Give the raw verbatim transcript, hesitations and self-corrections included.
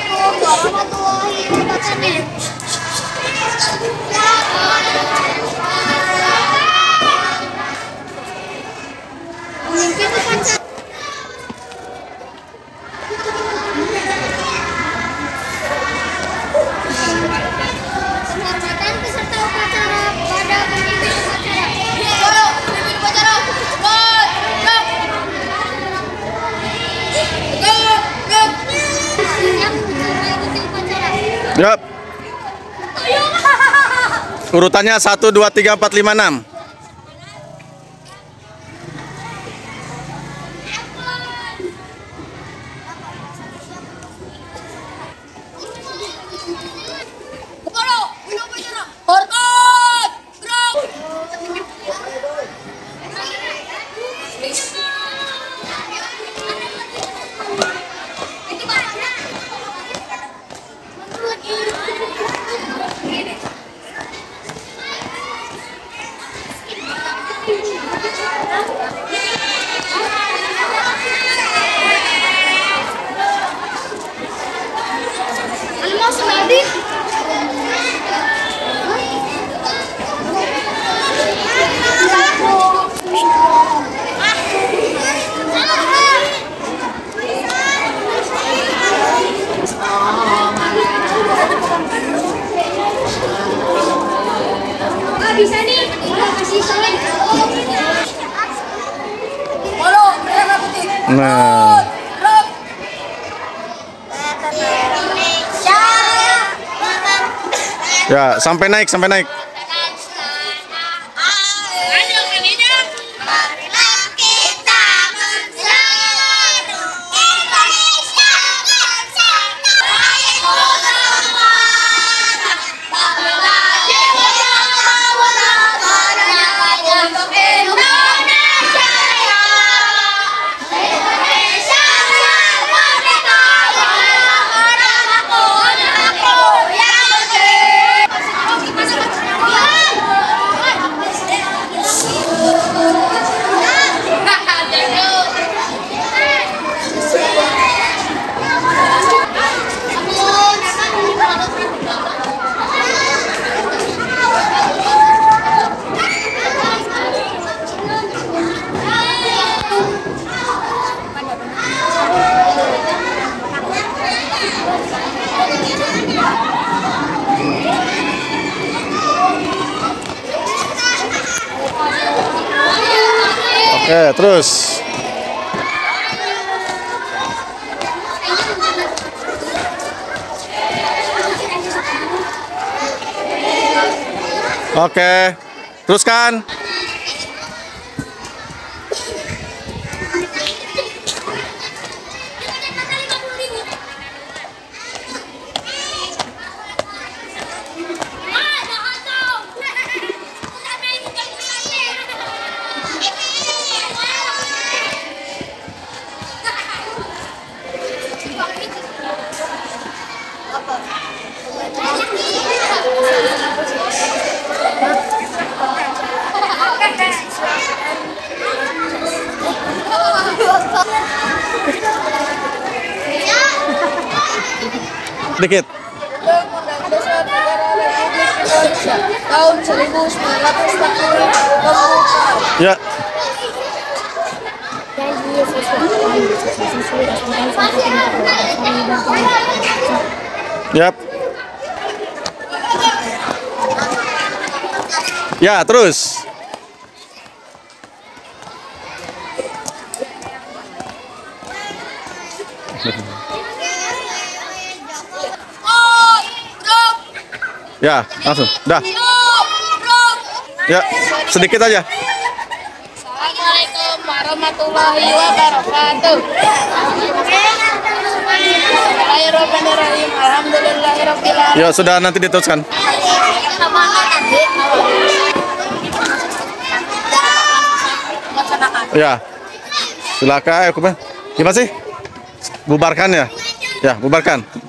Assalamualaikum warahmatullahi wabarakatuh. Yep. Urutannya satu, dua, tiga, empat, lima, enam. Bisa nih, kasih soalnya. Nah. Ya, sampai naik, sampai naik. Oke, terus. Oke, teruskan. Dikit. Tahun seribu sembilan ratus empat puluh. Ya. Yap. Ya, terus. Ya, langsung. Dah. Ya, sedikit aja. Assalamualaikum warahmatullahi wabarakatuh. Bismillahirrahmanirrahim. Alhamdulillahirabbil alamin. Ya, sudah nanti diteruskan. Ya. Silakan, eh, gimana sih? Bubarkan ya? Ya, bubarkan.